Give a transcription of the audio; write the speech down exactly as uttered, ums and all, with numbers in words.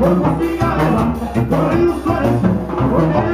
Por más cigarra, por el suelo, por el